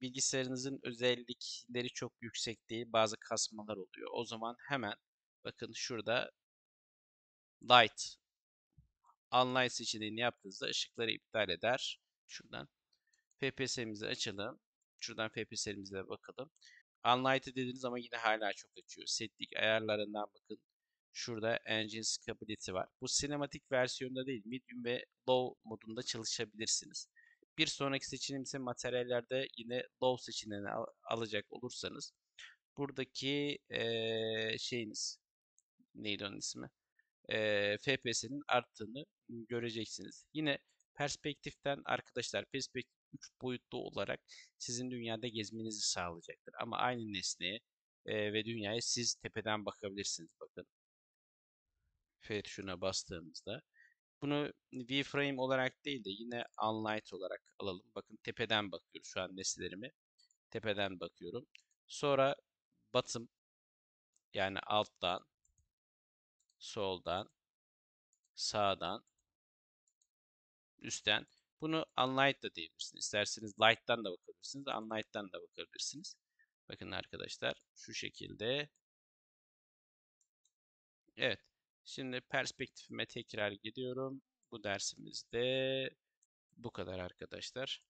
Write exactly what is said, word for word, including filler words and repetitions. bilgisayarınızın özellikleri çok yüksek değil, bazı kasmalar oluyor. O zaman hemen bakın şurada Light Unlight seçeneğini yaptığınızda ışıkları iptal eder. Şuradan F P S'imizi açalım. Şuradan F P S'imize de bakalım. Unlight'ı dediğiniz ama yine hala çok açıyor. Setlik ayarlarından bakın. Şurada Engine Scalability var. Bu sinematik versiyonda değil, medium ve low modunda çalışabilirsiniz. Bir sonraki seçeneğim ise materyallerde yine low seçeneğini al alacak olursanız buradaki ee, şeyiniz neydi onun ismi? E, F P S'nin arttığını göreceksiniz. Yine perspektiften arkadaşlar perspektif üç boyutlu olarak sizin dünyada gezmenizi sağlayacaktır. Ama aynı nesneye e, ve dünyaya siz tepeden bakabilirsiniz. Bakın. F tuşuna bastığımızda bunu V-Frame olarak değil de yine Unlight olarak alalım. Bakın tepeden bakıyorum şu an nesnelerimi. Tepeden bakıyorum. Sonra bottom yani alttan, soldan, sağdan, üstten. Bunu Unlight da diyebilirsiniz. İsterseniz Light'tan da bakabilirsiniz, Unlight'tan da bakabilirsiniz. Bakın arkadaşlar şu şekilde. Evet. Şimdi perspektifime tekrar gidiyorum. Bu dersimizde bu kadar arkadaşlar.